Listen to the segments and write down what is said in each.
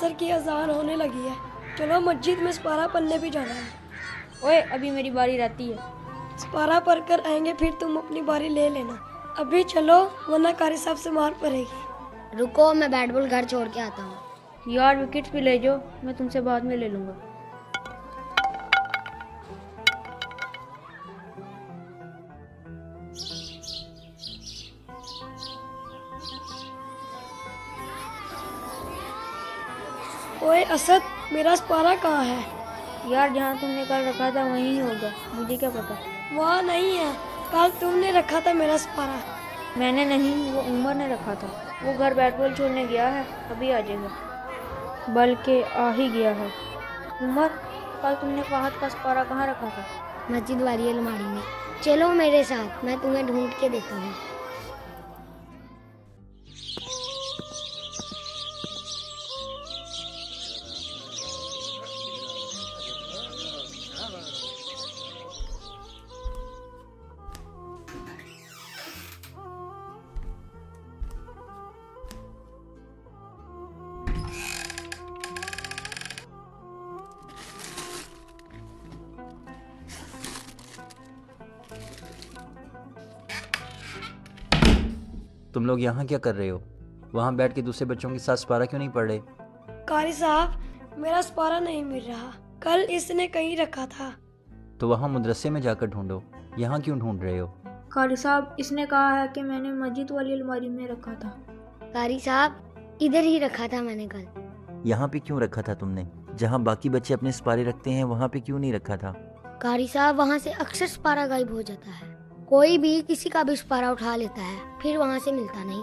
असर की अजान होने लगी है, चलो मस्जिद में सपारा पढ़ने भी जाना है। ओए अभी मेरी बारी रहती है, सपारा पढ़ कर आएंगे फिर तुम अपनी बारी ले लेना। अभी चलो वरना कारी साहब से मार पड़ेगी। रुको मैं बैट बॉल घर छोड़ के आता हूँ। यार विकेट भी ले जाओ, मैं तुमसे बाद में ले लूँगा। ओए असद, मेरा सपारा कहाँ है? यार जहाँ तुमने कल रखा था वहीं होगा, मुझे क्या पता। वहाँ नहीं है, कल तुमने रखा था मेरा सपारा। मैंने नहीं, वो उमर ने रखा था। वो घर बैट बॉल छोड़ने गया है, अभी आ जाएगा, बल्कि आ ही गया है। उमर, कल तुमने फाहद का सपारा कहाँ रखा था? मस्जिद वाली अलमारी में। चलो मेरे साथ, मैं तुम्हें ढूंढ के देता हूँ। तुम लोग यहाँ क्या कर रहे हो? वहाँ बैठ के दूसरे बच्चों के साथ सपारा क्यों नहीं पढ़ रहे? कारी साहब, मेरा सपारा नहीं मिल रहा, कल इसने कहीं रखा था। तो वहाँ मदरसे में जाकर ढूंढो, यहाँ क्यों ढूंढ रहे हो? कारी साहब, इसने कहा है कि मैंने मस्जिद वाली अलमारी में रखा था। कारी साहब, इधर ही रखा था मैंने कल। यहाँ पे क्यों रखा था तुमने? जहाँ बाकी बच्चे अपने सपारे रखते हैं वहाँ पे क्यों नहीं रखा था? कारी साहब, वहाँ से अक्सर सपारा गायब हो जाता है, कोई भी किसी का भी सपारा उठा लेता है, फिर वहाँ से मिलता नहीं।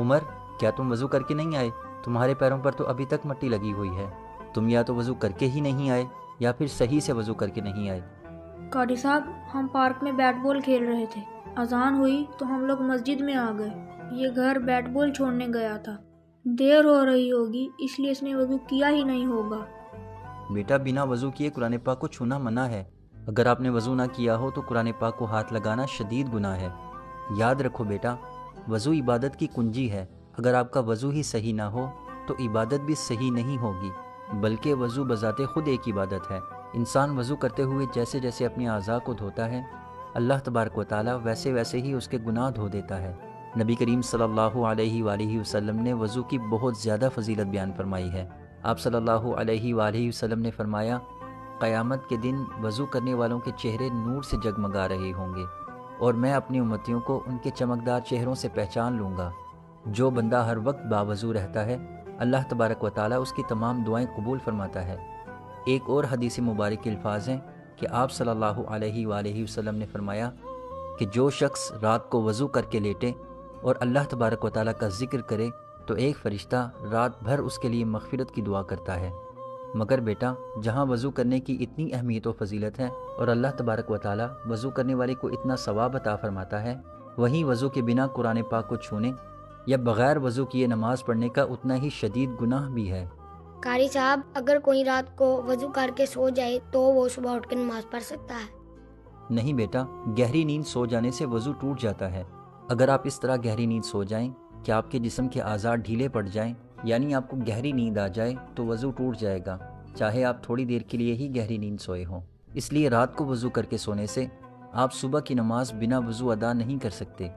उमर, क्या तुम वजू करके नहीं आए? तुम्हारे पैरों पर तो अभी तक मट्टी लगी हुई है। तुम या तो वजू करके ही नहीं आए या फिर सही से वजू करके नहीं आए। कारी साहब, हम पार्क में बैट बॉल खेल रहे थे, अजान हुई तो हम लोग मस्जिद में आ गए। ये घर बैट बॉल छोड़ने गया था, देर हो रही होगी इसलिए इसने वजू किया ही नहीं होगा। बेटा, बिना वजू किए कुरान पाक को छूना मना है। अगर आपने वज़ू ना किया हो तो कुरान पाक को हाथ लगाना शदीद गुनाह है। याद रखो बेटा, वज़ू इबादत की कुंजी है। अगर आपका वज़ू ही सही ना हो तो इबादत भी सही नहीं होगी, बल्कि वज़ू बज़ाते ख़ुद एक इबादत है। इंसान वज़ू करते हुए जैसे जैसे अपने आज़ा को धोता है, अल्लाह तबारक व तआला वैसे वैसे ही उसके गुनाह धो देता है। नबी करीम सल्लल्लाहु अलैहि वसल्लम ने वज़ू की बहुत ज़्यादा फजीलत बयान फरमाई है। आप सल्लल्लाहु अलैहि वसल्लम ने फरमाया, क़यामत के दिन वज़ू करने वालों के चेहरे नूर से जगमगा रहे होंगे और मैं अपनी उम्मतियों को उनके चमकदार चेहरों से पहचान लूँगा। जो बंदा हर वक्त बावज़ू रहता है, अल्लाह तबारक व तआला उसकी तमाम दुआएं कबूल फरमाता है। एक और हदीस मुबारक के अल्फाज हैं कि आप सल्लल्लाहु अलैहि वसल्लम ने फरमाया कि जो शख्स रात को वज़ू करके लेटे और अल्लाह तबारक व तआला का जिक्र करे तो एक फ़रिश्ता रात भर उसके लिए मग़फ़िरत की दुआ करता है। मगर बेटा, जहाँ वज़ू करने की इतनी अहमियत और फजीलत है और अल्लाह तबारक व तआला वज़ू करने वाले को इतना सवाब अता फरमाता है, वहीं वज़ू के बिना कुरान पाक को छूने या बग़ैर वज़ू किए नमाज पढ़ने का उतना ही शदीद गुनाह भी है। कारी साहब, अगर कोई रात को वज़ू करके सो जाए तो वो सुबह उठ कर नमाज पढ़ सकता है? नहीं बेटा, गहरी नींद सो जाने से वज़ू टूट जाता है। अगर आप इस तरह गहरी नींद सो जाएँ कि आपके जिस्म के आज़ा ढीले पड़ जाएँ, यानी आपको गहरी नींद आ जाए तो वज़ू टूट जाएगा, चाहे आप थोड़ी देर के लिए ही गहरी नींद सोए हों। इसलिए रात को वज़ू करके सोने से आप सुबह की नमाज बिना वज़ू अदा नहीं कर सकते।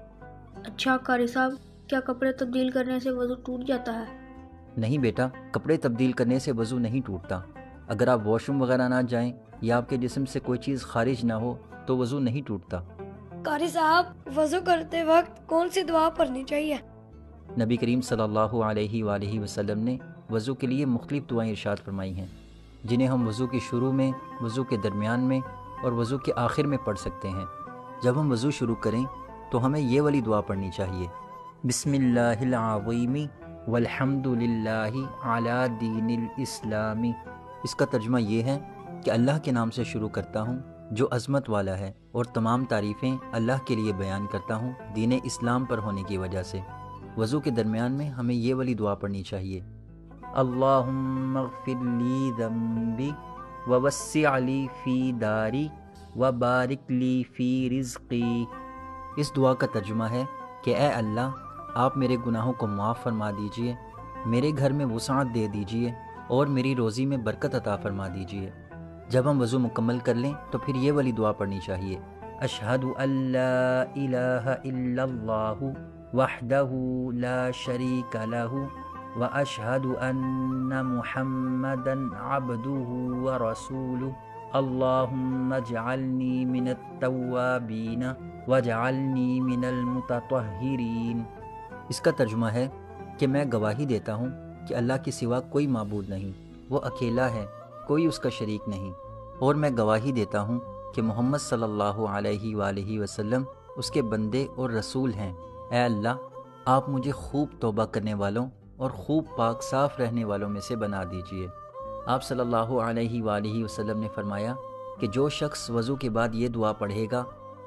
अच्छा कारी साहब, क्या कपड़े तब्दील करने से वज़ू टूट जाता है? नहीं बेटा, कपड़े तब्दील करने से वज़ू नहीं टूटता। अगर आप वॉशरूम वगैरह ना जाएँ या आपके जिस्म से कोई चीज़ खारिज ना हो तो वज़ू नहीं टूटता। कारी साहब, वज़ू करते वक्त कौन सी दुआ पढ़नी चाहिए? नबी करीम सल्लल्लाहु अलैहि वसल्लम ने वज़ू के लिए मुख्तलिफ दुआएं इरशाद फरमाई हैं, जिन्हें हम वज़ू के शुरू में, वज़ू के दरमियान में और वज़ू के आखिर में पढ़ सकते हैं। जब हम वज़ू शुरू करें तो हमें ये वाली दुआ पढ़नी चाहिए, बिस्मिल्लाहिल अज़ीम वल्हम्दुलिल्लाहि अला दीनिल इस्लामी। इसका तर्जुमा ये है कि अल्लाह के नाम से शुरू करता हूँ जो अज़मत वाला है, और तमाम तारीफ़ें अल्लाह के लिए बयान करता हूँ दीन इस्लाम पर होने की वजह से। वज़ू के दरमियान में हमें ये वाली दुआ पढ़नी चाहिए, अल्लाहुम्मा ग़फ़िर ली ज़म्बी व वस्सिअ ली फ़ी दारी व बारिक ली फ़ी रिज़्क़ी। इस दुआ का तर्जुमा है कि ऐ अल्लाह, आप मेरे गुनाहों को माफ़ फरमा दीजिए मेरे घर में वसाअत दे दीजिए और मेरी रोज़ी में बरकत अता फरमा दीजिए। जब हम वज़ू मुकम्मल कर लें तो फिर ये वाली दुआ पढ़नी चाहिए, अशहदु अल्ला इलाहा इल्लल्लाहु वहदहु ला शरीका लहु व अशहदु अन्ना मुहम्मदन अब्दुहु व रसूलुहु अल्लाहुम्मा अजअलनी मिनत तव्वाबीन वजअलनी मिनल मुततहिरीन। इसका तर्जुमा है कि मैं गवाही देता हूँ कि अल्लाह के सिवा कोई माबूद नहीं, वो अकेला है, कोई उसका शरीक नहीं, और मैं गवाही देता हूँ कि मोहम्मद सल्लल्लाहु अलैहि वालेहि वसल्लम उसके बंदे और रसूल हैं। ऐ अल्लाह, आप मुझे खूब तौबा करने वालों और खूब पाक साफ़ रहने वालों में से बना दीजिए। आप सल्लल्लाहु अलैहि वालेहि वसल्लम ने फरमाया कि जो शख्स वज़ू के बाद ये दुआ पढ़ेगा,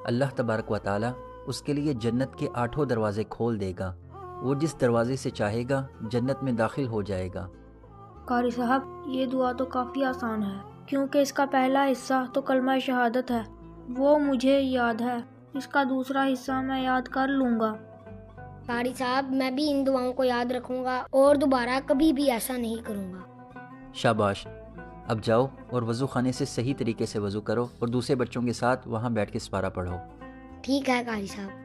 अल्लाह तबारक व ताला उसके लिए जन्नत के 8 दरवाज़े खोल देगा, वो जिस दरवाज़े से चाहेगा जन्नत में दाखिल हो जाएगा। कारी साहब, ये दुआ तो काफ़ी आसान है क्योंकि इसका पहला हिस्सा तो कलमा शहादत है, वो मुझे याद है, इसका दूसरा हिस्सा मैं याद कर लूँगा। कारी साहब, मैं भी इन दुआओं को याद रखूँगा और दोबारा कभी भी ऐसा नहीं करूँगा। शाबाश, अब जाओ और वज़ू खाने से सही तरीके से वज़ू करो और दूसरे बच्चों के साथ वहाँ बैठ के सपारा पढ़ो। ठीक है कारी साहब।